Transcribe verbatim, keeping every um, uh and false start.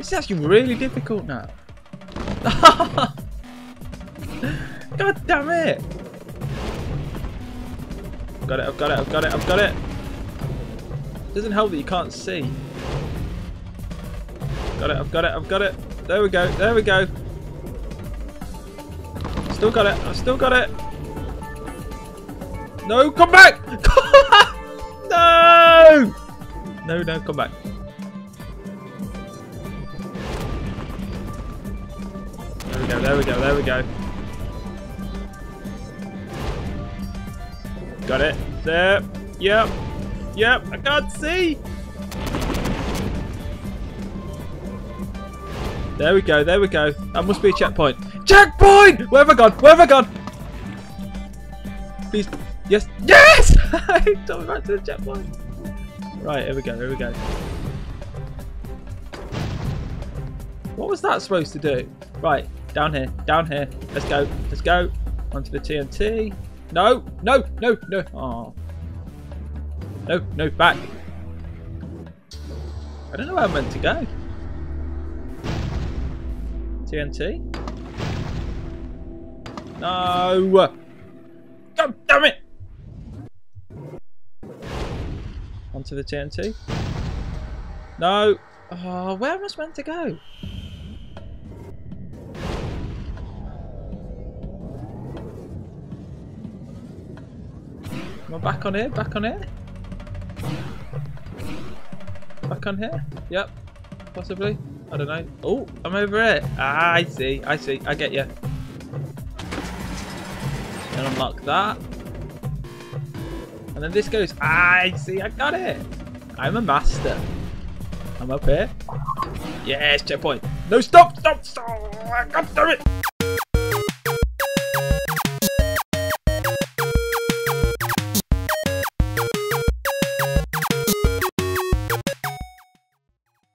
This is actually really difficult now. God damn it! I've got it, I've got it, I've got it, I've got it! It doesn't help that you can't see. Got it, I've got it, I've got it. There we go, there we go. Still got it, I've still got it. No, come back! Come back! No! No, no, come back. There we go, there we go, there we go. Got it. There. Yep. Yep. I can't see. There we go. There we go. That must be a checkpoint. Checkpoint! Where have I gone? Where have I gone? Please. Yes. Yes! I got back to the checkpoint. Right. Here we go. Here we go. What was that supposed to do? Right. Down here. Down here. Let's go. Let's go. Onto the T N T. No, no, no, no. Oh. No, no, back. I don't know where I'm meant to go. T N T? No! God damn it! Onto the T N T. No! Oh, where am I meant to go? Am I back on here? Back on here? Back on here? Yep. Possibly. I don't know. Oh, I'm over it. Ah, I see. I see. I get you. And unlock that. And then this goes. Ah, I see. I got it. I'm a master. I'm up here. Yes, checkpoint. No, stop. Stop. Stop. God damn it.